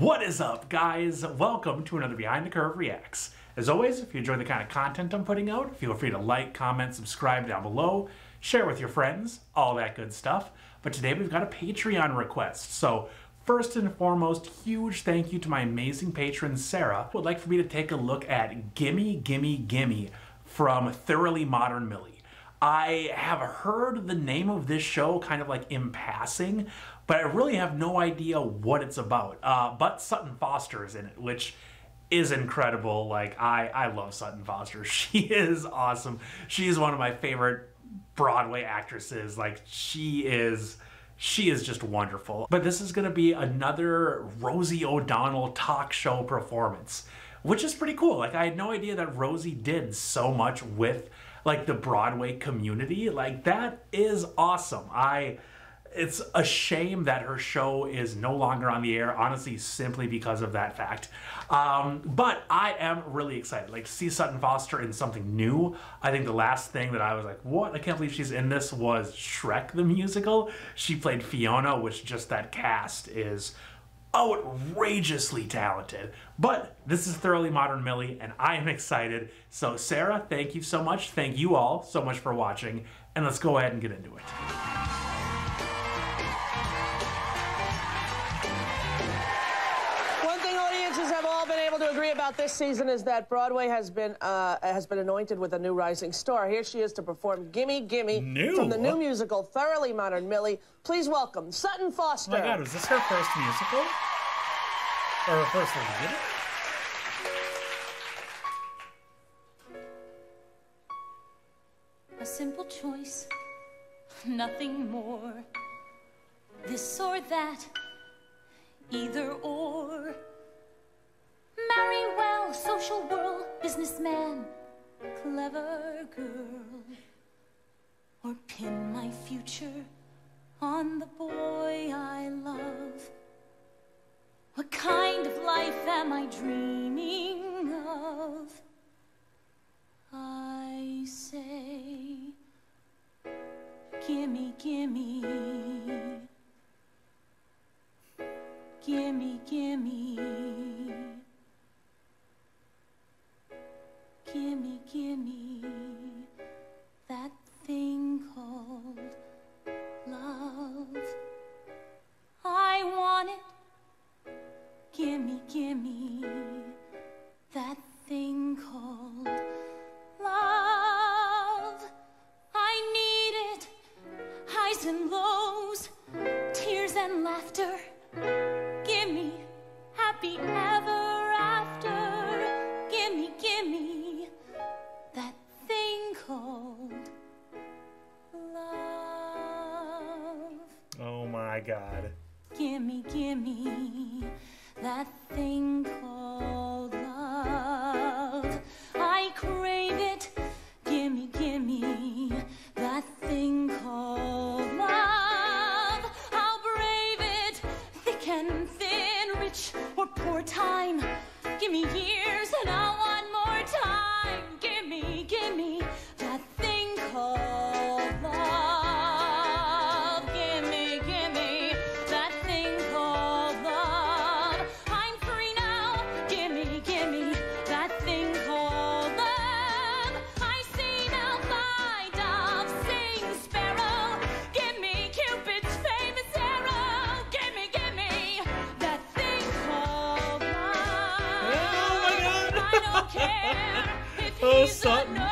What is up, guys? Welcome to another Behind the Curve Reacts. As always, if you enjoy the kind of content I'm putting out, feel free to like, comment, subscribe down below, share with your friends, all that good stuff. But today we've got a Patreon request. So first and foremost, huge thank you to my amazing patron, Sarah, who would like for me to take a look at Gimme, Gimme, Gimme from Thoroughly Modern Millie. I have heard the name of this show kind of like in passing, but I really have no idea what it's about. But Sutton Foster is in it, which is incredible. Like, I love Sutton Foster. She is awesome. She is one of my favorite Broadway actresses. Like, she is just wonderful. But this is gonna be another Rosie O'Donnell talk show performance, which is pretty cool. Like, I had no idea that Rosie did so much with like the Broadway community. Like, that is awesome. It's a shame that her show is no longer on the air, honestly, simply because of that fact. But I am really excited, like, to see Sutton Foster in something new. I think the last thing that I was like, what? I can't believe she's in this was Shrek the Musical. She played Fiona, which just that cast is outrageously talented. But this is Thoroughly Modern Millie, and I am excited. So Sarah, thank you so much. Thank you all so much for watching, and let's go ahead and get into it. About this season is that Broadway has been anointed with a new rising star. Here she is to perform Gimme, Gimme from the new musical Thoroughly Modern Millie. Please welcome Sutton Foster. Oh my God, was this her first musical? Or her first one? A simple choice, nothing more. This or that, either or. Marry well, social world, businessman, clever girl. Or pin my future on the boy I love. What kind of life am I dreaming of? I say, gimme, gimme. Gimme, gimme. Gimme, gimme that thing called love. I want it. Gimme, gimme that thing called love. I need it. Highs and lows, tears and laughter. Gimme happy ever after. Gimme, gimme that thing called love. Oh my God. Gimme, gimme that thing called love. I crave it. Gimme, gimme that thing called love. I'll brave it. Thick and thin, rich or poor time. Gimme years and I want more time. Gimme, gimme that thing called love. Gimme, gimme that thing called love. I'm free now. Gimme, gimme that thing called love. I sing out my dove, sing sparrow. Gimme Cupid's famous arrow. Gimme, gimme that thing called love. Oh my God! I don't care if he's a nobody.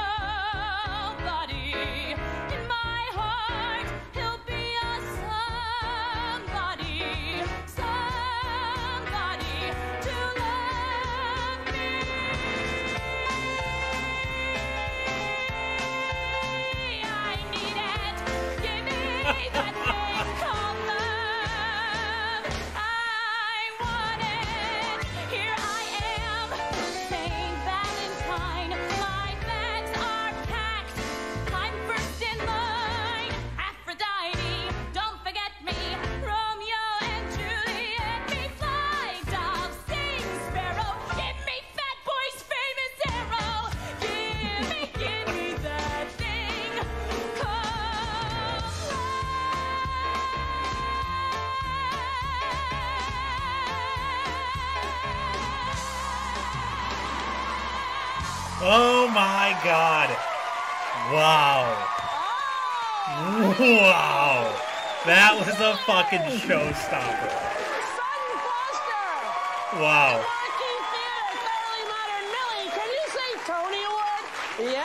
In my heart, he'll be a somebody. Somebody to love me. I need it. Give me that thing called love. I want it. Here I am, St. Valentine. My bags are packed. I'm first in line. Aphrodite, don't forget me. Romeo and Juliet, me fly, dove, sing, sparrow. Give me Fat Boy's famous arrow. Give me that thing called love. Oh my God. Wow. Wow. That was a fucking showstopper. Sutton Foster. Wow. Marquee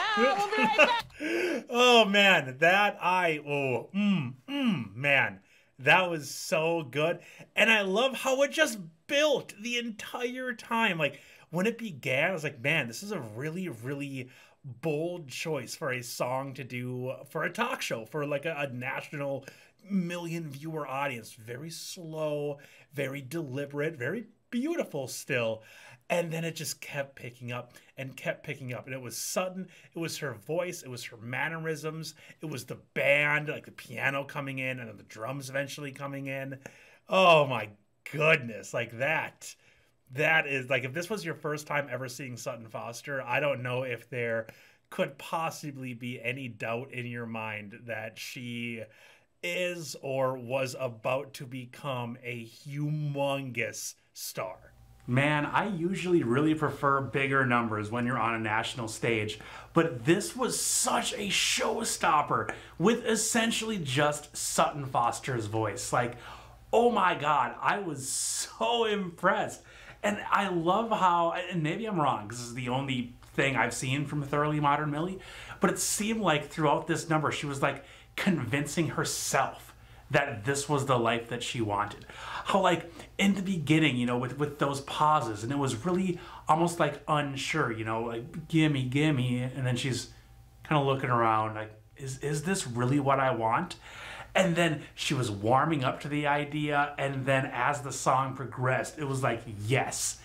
Theater, Thoroughly Modern Millie. Can you say Tony Award? Yeah, we'll be right back. Oh man, man, that was so good. And I love how it just built the entire time. Like when it began, I was like, man, this is a really, really bold choice for a song to do for a talk show, for like a national million viewer audience. Very slow, very deliberate, very beautiful still. And then it just kept picking up and kept picking up. And it was Sutton. It was her voice. It was her mannerisms. It was the band, like the piano coming in and then the drums eventually coming in. Oh my goodness. Like that is like, if this was your first time ever seeing Sutton Foster, I don't know if there could possibly be any doubt in your mind that she is or was about to become a humongous star. Man, I usually really prefer bigger numbers when you're on a national stage, but this was such a showstopper with essentially just Sutton Foster's voice. Like, oh my God, I was so impressed. And I love how, and maybe I'm wrong, this is the only thing I've seen from Thoroughly Modern Millie, but it seemed like throughout this number, she was like convincing herself that this was the life that she wanted. How like in the beginning, you know, with those pauses, and it was really almost like unsure, you know, like gimme, gimme. And then she's kind of looking around like, is this really what I want? And then she was warming up to the idea. And then as the song progressed, it was like, yes,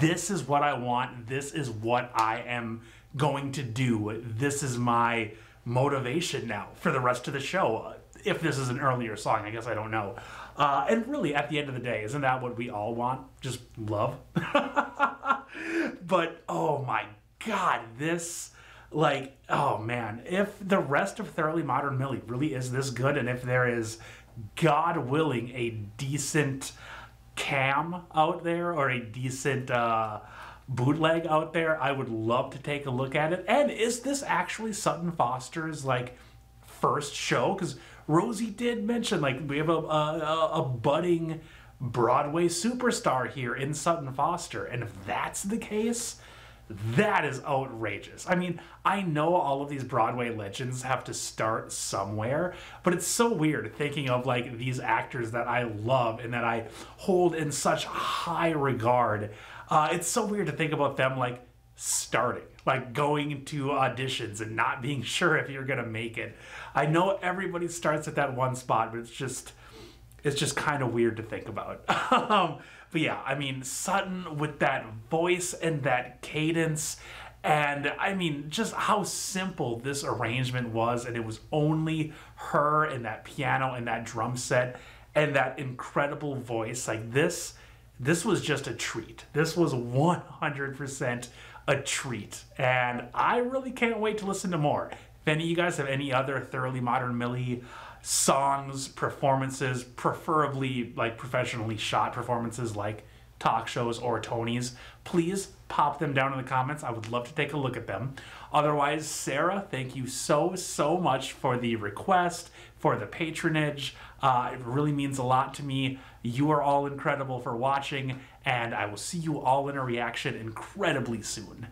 this is what I want. This is what I am going to do. This is my motivation now for the rest of the show. If this is an earlier song, I guess I don't know. And really, at the end of the day, isn't that what we all want? Just love. But, oh my God, this, like, oh man, if the rest of Thoroughly Modern Millie really is this good, and if there is, God willing, a decent cam out there or a decent bootleg out there, I would love to take a look at it. And is this actually Sutton Foster's, like, first show? Because Rosie did mention, like, we have a budding Broadway superstar here in Sutton Foster. And if that's the case, that is outrageous. I mean, I know all of these Broadway legends have to start somewhere, but it's so weird thinking of, like, these actors that I love and that I hold in such high regard. It's so weird to think about them, like, starting, like going to auditions and not being sure if you're gonna make it. I know everybody starts at that one spot, but it's just kind of weird to think about. But yeah, I mean, Sutton with that voice and that cadence, and I mean, just how simple this arrangement was, and it was only her and that piano and that drum set and that incredible voice. Like this was just a treat. This was 100% a treat, and I really can't wait to listen to more. If any of you guys have any other Thoroughly Modern Millie songs, performances, preferably like professionally shot performances like talk shows or Tonys, please pop them down in the comments. I would love to take a look at them. Otherwise, Sarah, thank you so much for the request, for the patronage. It really means a lot to me. You are all incredible for watching, and I will see you all in a reaction incredibly soon.